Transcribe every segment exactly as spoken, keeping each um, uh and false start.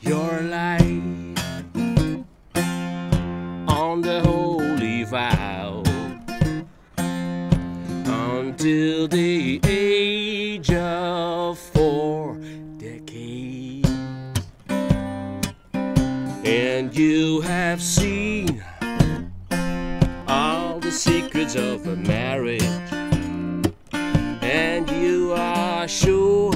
your light on the holy vow until the age of four decades, and you have seen all the secrets of a marriage, and you are sure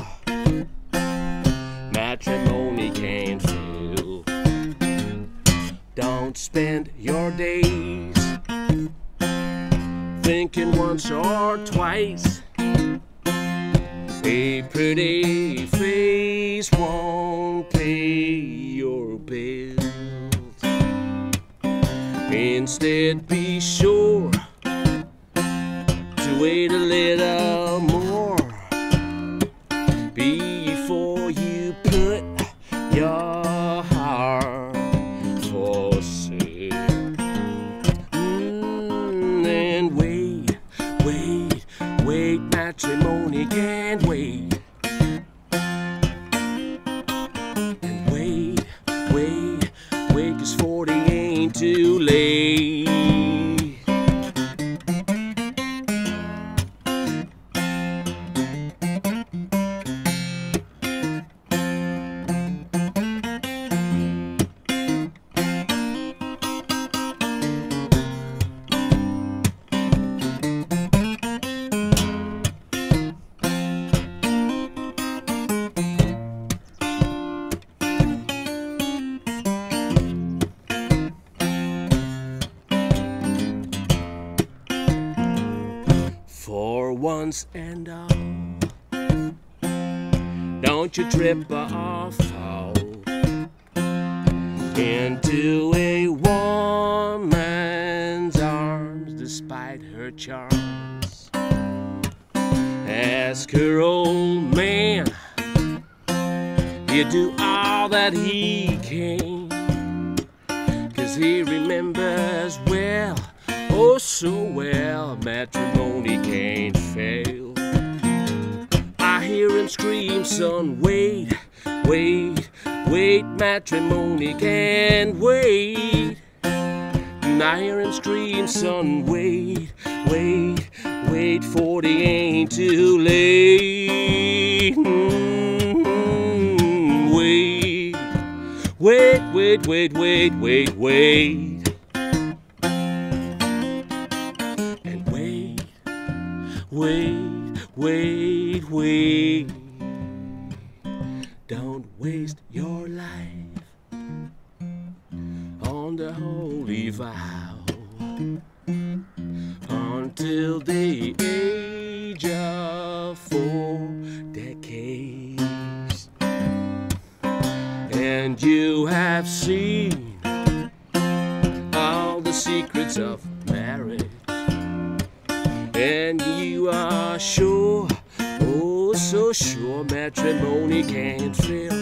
matrimony can't fail. Don't spend your days thinking once or twice, a pretty face won't pay your bills. Instead, be sure to wait a little more before you put your heart for sale. Mm, and wait, wait, wait, matrimony can't wait. And wait, wait, wait, 'cause forty ain't too late. For once and all, don't you trip or fall into a woman's arms despite her charms. Ask her old man, he'll do all that he can, 'cause he remembers well, oh so well, matrimony can't fail. I hear him scream, son, wait, wait, wait, matrimony can't wait. And I hear him scream, son, wait, wait, wait, forty ain't too late. Mm-hmm. Wait, wait, wait, wait, wait, wait, wait. Wait, wait, wait. Don't waste your life on the holy vow until the age of four decades, and you have seen all the secrets of marriage, and you are sure, oh so sure, matrimony can't fail.